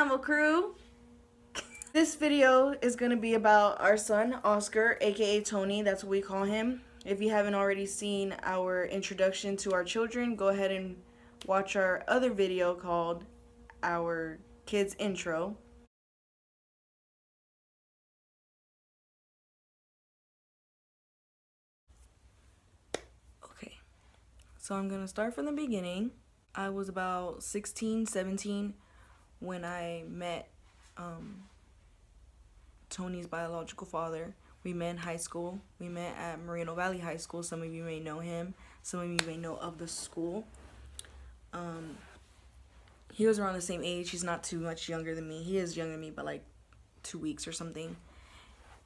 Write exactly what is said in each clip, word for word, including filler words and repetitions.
AMMO Crew. This video is going to be about our son, Oscar, aka Tony. That's what we call him. If you haven't already seen our introduction to our children, go ahead and watch our other video called Our Kids Intro. Okay, so I'm going to start from the beginning. I was about sixteen, seventeen when I met um, Tony's biological father. We met in high school. We met at Moreno Valley High School. Some of you may know him. Some of you may know of the school. Um, he was around the same age. He's not too much younger than me. He is younger than me by like two weeks or something.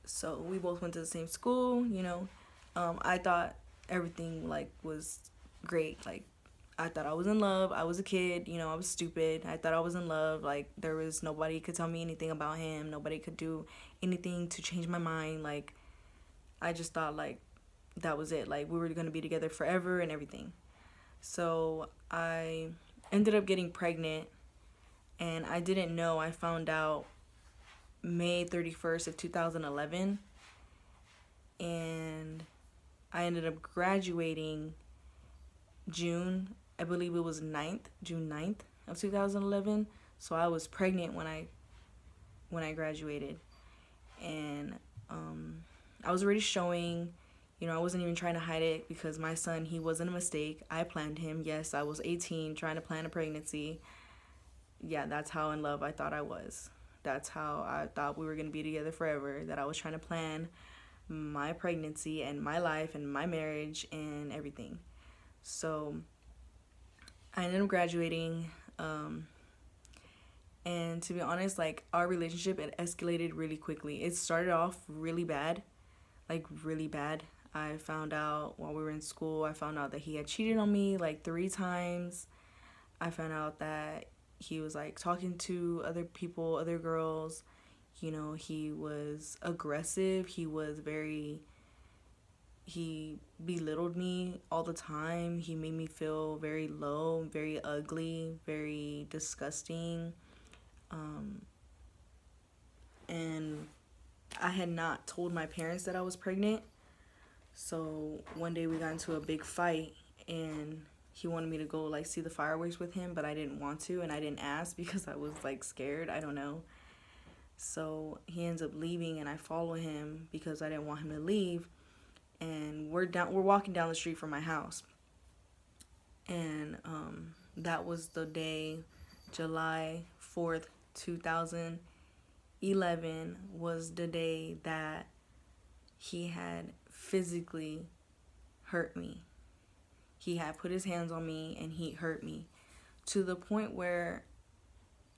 So we both went to the same school, you know. Um, I thought everything like was great. Like, I thought I was in love. I was a kid, you know, I was stupid. I thought I was in love. Like, there was nobody could tell me anything about him. Nobody could do anything to change my mind. Like, I just thought, like, that was it. Like, we were going to be together forever and everything. So I ended up getting pregnant, and I didn't know. I found out May thirty-first of two thousand eleven, and I ended up graduating June, I believe it was ninth, June ninth of two thousand eleven. So I was pregnant when I when I graduated, and um, I was already showing, you know. I wasn't even trying to hide it, because my son, he wasn't a mistake. I planned him. Yes, I was eighteen trying to plan a pregnancy. Yeah, that's how in love I thought I was. That's how I thought we were going to be together forever, that I was trying to plan my pregnancy and my life and my marriage and everything. So I ended up graduating, um, and to be honest, like, our relationship, it escalated really quickly. It started off really bad, like really bad. I found out while we were in school, I found out that he had cheated on me like three times. I found out that he was like talking to other people, other girls. You know, he was aggressive. He was very... He belittled me all the time. He made me feel very low, very ugly, very disgusting. Um, and I had not told my parents that I was pregnant. So one day we got into a big fight, and he wanted me to go like see the fireworks with him, but I didn't want to, and I didn't ask because I was like scared. I don't know. So he ends up leaving, and I follow him because I didn't want him to leave. And we're down, we're walking down the street from my house. And um, that was the day, July fourth, two thousand eleven, was the day that he had physically hurt me. He had put his hands on me, and he hurt me to the point where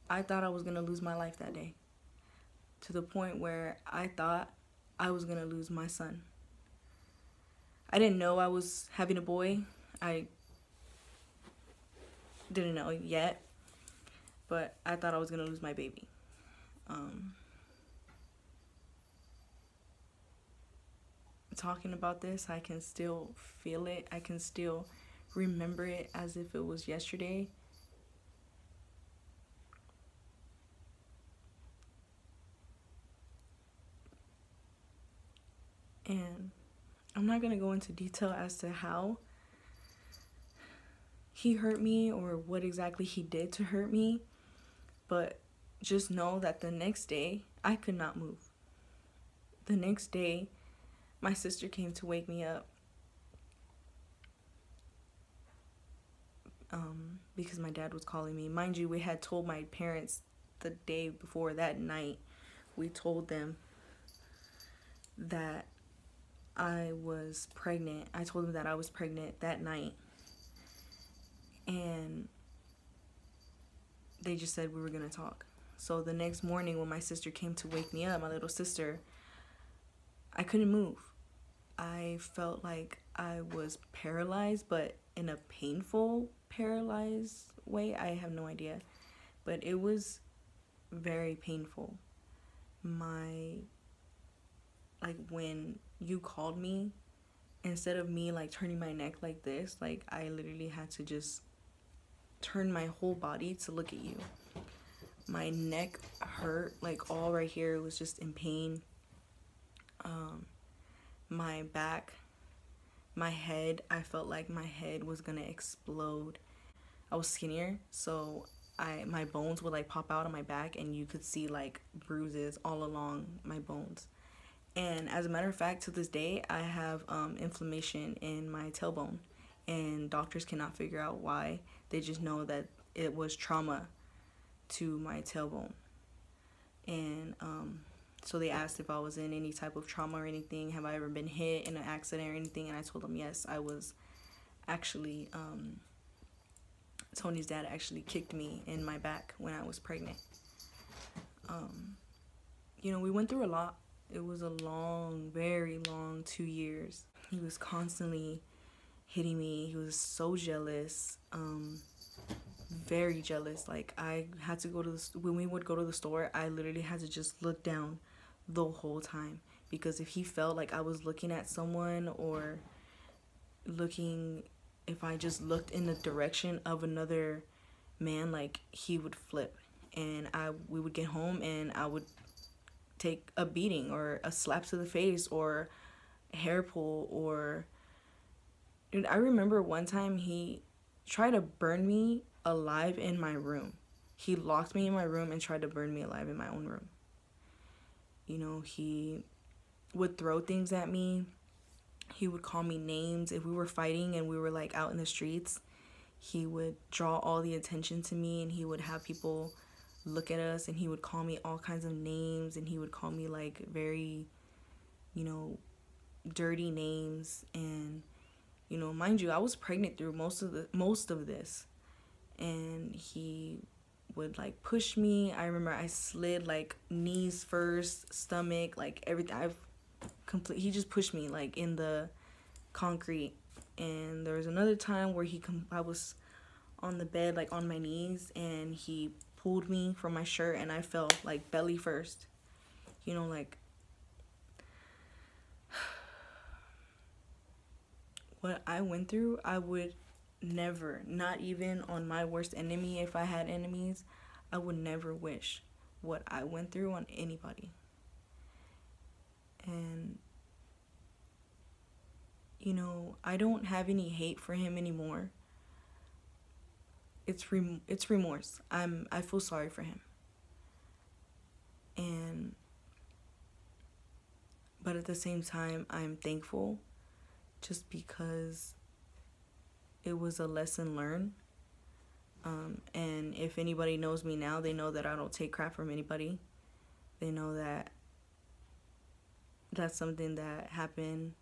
I thought I was going to lose my life that day. To the point where I thought I was going to lose my son. I didn't know I was having a boy. I didn't know yet, but I thought I was gonna lose my baby. Um, talking about this, I can still feel it. I can still remember it as if it was yesterday. And I'm not going to go into detail as to how he hurt me or what exactly he did to hurt me, but just know that the next day I could not move. The next day my sister came to wake me up um, because my dad was calling me. Mind you, we had told my parents the day before, that night, we told them that I was pregnant. I told him that I was pregnant that night, and they just said we were gonna talk. So the next morning when my sister came to wake me up, my little sister, I couldn't move. I felt like I was paralyzed, but in a painful paralyzed way. I have no idea, but it was very painful. My, like, when you called me, instead of me like turning my neck like this, like, I literally had to just turn my whole body to look at you. my neck hurt, like all right here, it was just in pain. Um, my back, my head, I felt like my head was gonna explode. I was skinnier, so I my bones would like pop out on my back, and you could see like bruises all along my bones. And as a matter of fact, to this day, I have um, inflammation in my tailbone, and doctors cannot figure out why. They just know that it was trauma to my tailbone. And um, so they asked if I was in any type of trauma or anything. Have I ever been hit in an accident or anything? And I told them yes, I was actually, um, Tony's dad actually kicked me in my back when I was pregnant. Um, you know, we went through a lot. It was a long, very long two years. He was constantly hitting me. He was so jealous, um, very jealous. Like, I had to go to the, when we would go to the store, I literally had to just look down the whole time, because if he felt like I was looking at someone or looking, if I just looked in the direction of another man, like, he would flip. And I, we would get home and I would take a beating or a slap to the face or hair pull. Or dude, I remember one time he tried to burn me alive in my room. He locked me in my room and tried to burn me alive in my own room. You know, he would throw things at me. He would call me names. If we were fighting and we were like out in the streets, he would draw all the attention to me, and he would have people look at us, and he would call me all kinds of names, and he would call me like very, you know, dirty names. And you know, mind you, I was pregnant through most of the most of this, and he would like push me. I remember I slid, like, knees first, stomach, like everything. I've complete he just pushed me like in the concrete. And there was another time where he com I was on the bed, like on my knees, and he pulled me from my shirt, and I fell like belly first. You know, like, what I went through, I would never, not even on my worst enemy, if I had enemies, I would never wish what I went through on anybody. And you know, I don't have any hate for him anymore. It's rem it's remorse. I'm I feel sorry for him. And but at the same time, I'm thankful, just because it was a lesson learned. Um, and if anybody knows me now, they know that I don't take crap from anybody. They know that that's something that happened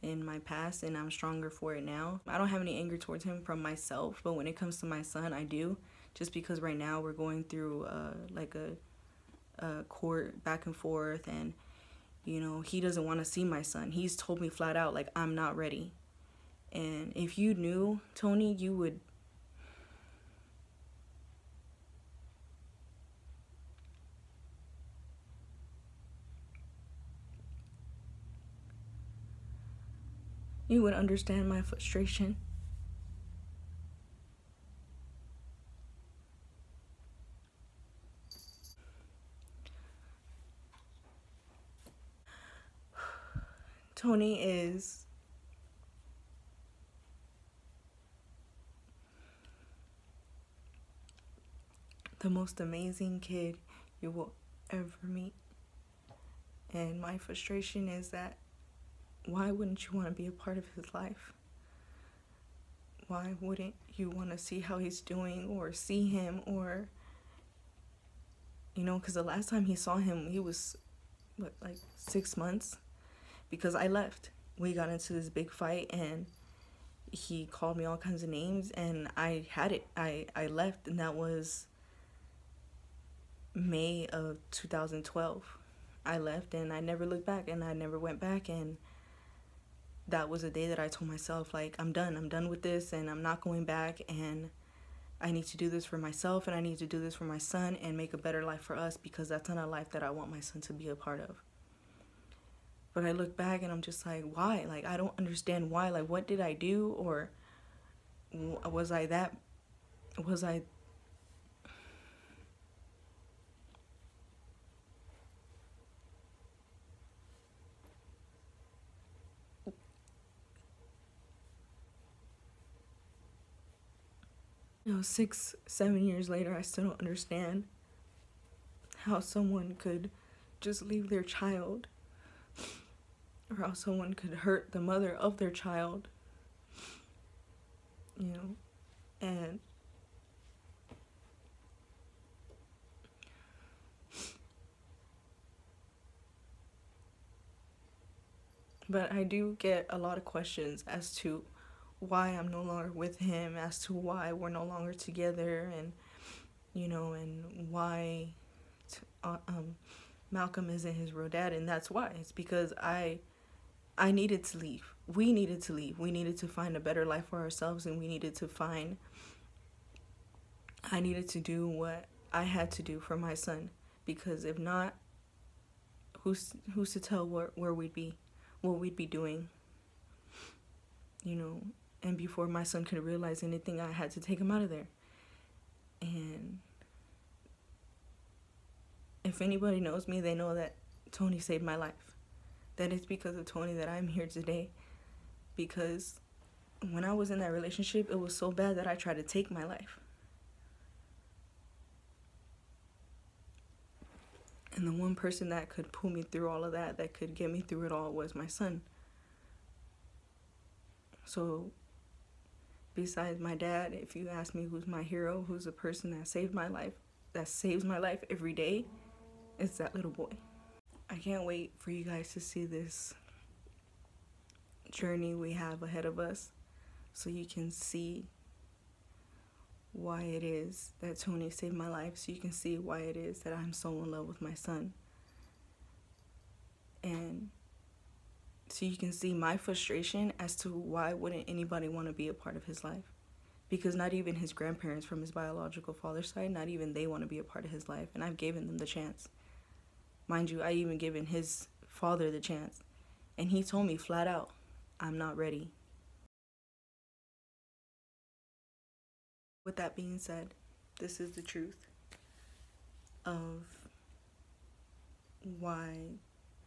in my past, and I'm stronger for it now. I don't have any anger towards him from myself, but when it comes to my son, I do, just because right now we're going through uh, like a, a court back and forth, and you know, he doesn't want to see my son. He's told me flat out, like, I'm not ready. And if you knew, Tony, you would, you would understand my frustration. Tony is the most amazing kid you will ever meet. And my frustration is that, why wouldn't you want to be a part of his life? Why wouldn't you want to see how he's doing or see him? Or, you know, because the last time he saw him, he was, what, like six months? Because I left. We got into this big fight, and he called me all kinds of names, and I had it. I, I left, and that was May of two thousand twelve. I left, and I never looked back, and I never went back, and that was a day that I told myself, like, I'm done. I'm done with this, and I'm not going back, and I need to do this for myself, and I need to do this for my son and make a better life for us, because that's not a life that I want my son to be a part of. But I look back, and I'm just like, why? Like, I don't understand why. Like, what did I do? Or was I that? Was I... you know, six, seven years later, I still don't understand how someone could just leave their child, or how someone could hurt the mother of their child, you know, and but I do get a lot of questions as to why I'm no longer with him, as to why we're no longer together, and, you know, and why t uh, um, Malcolm isn't his real dad. And that's why. It's because I, I needed to leave. We needed to leave. We needed to find a better life for ourselves, and we needed to find, I needed to do what I had to do for my son, because if not, who's, who's to tell where, where we'd be, what we'd be doing, you know. And before my son could realize anything, I had to take him out of there. And if anybody knows me, they know that Tony saved my life, that it's because of Tony that I'm here today. Because when I was in that relationship, it was so bad that I tried to take my life. And the one person that could pull me through all of that, that could get me through it all, was my son. So, besides my dad, if you ask me who's my hero, who's the person that saved my life, that saves my life every day, it's that little boy. I can't wait for you guys to see this journey we have ahead of us, so you can see why it is that Tony saved my life, so you can see why it is that I'm so in love with my son. And so you can see my frustration as to why wouldn't anybody want to be a part of his life, because not even his grandparents from his biological father's side, not even they want to be a part of his life. And I've given them the chance. Mind you, I even given his father the chance, and he told me flat out, I'm not ready. With that being said, this is the truth of why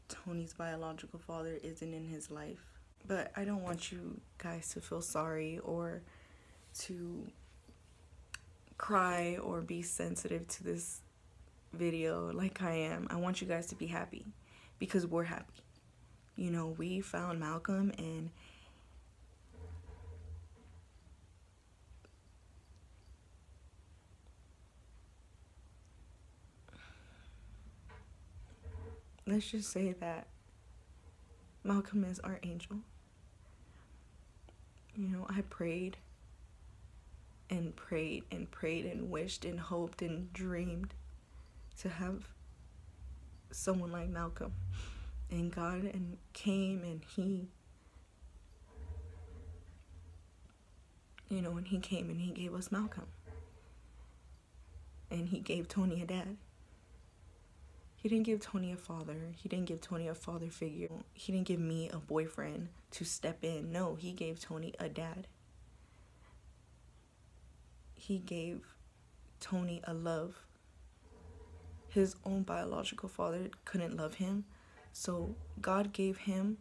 Tony's biological father isn't in his life. But I don't want you guys to feel sorry or to cry or be sensitive to this video like I am. I want you guys to be happy, because we're happy. You know, we found Malcolm, and let's just say that Malcolm is our angel. You know, I prayed and prayed and prayed and wished and hoped and dreamed to have someone like Malcolm. And God and came, and he, you know, and he came and he gave us Malcolm. And he gave Tony a dad. He didn't give Tony a father. He didn't give Tony a father figure. He didn't give me a boyfriend to step in. No, he gave Tony a dad. He gave Tony a love. His own biological father couldn't love him, so God gave him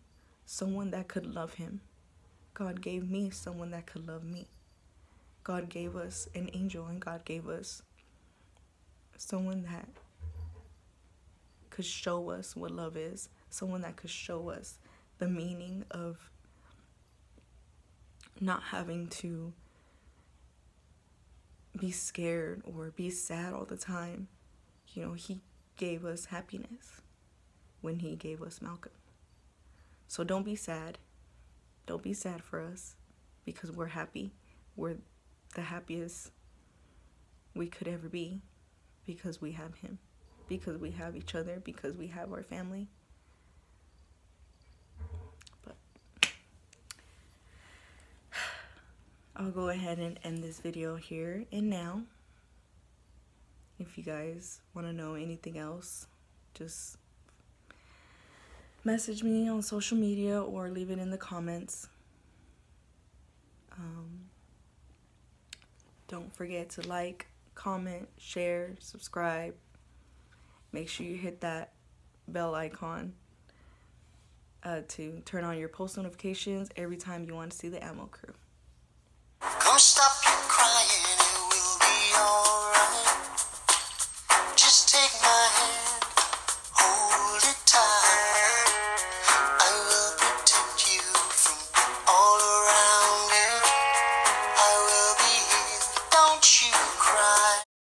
someone that could love him. God gave me someone that could love me. God gave us an angel, and God gave us someone that could show us what love is, someone that could show us the meaning of not having to be scared or be sad all the time. You know, he gave us happiness when he gave us Malcolm. So don't be sad. Don't be sad for us, because we're happy. We're the happiest we could ever be, because we have him, because we have each other, because we have our family. But I'll go ahead and end this video here and now. If you guys want to know anything else, just message me on social media or leave it in the comments. Um, don't forget to like, comment, share, subscribe. Make sure you hit that bell icon uh, to turn on your post notifications every time you want to see the AMMO Crew. Come stop your crying and we Take my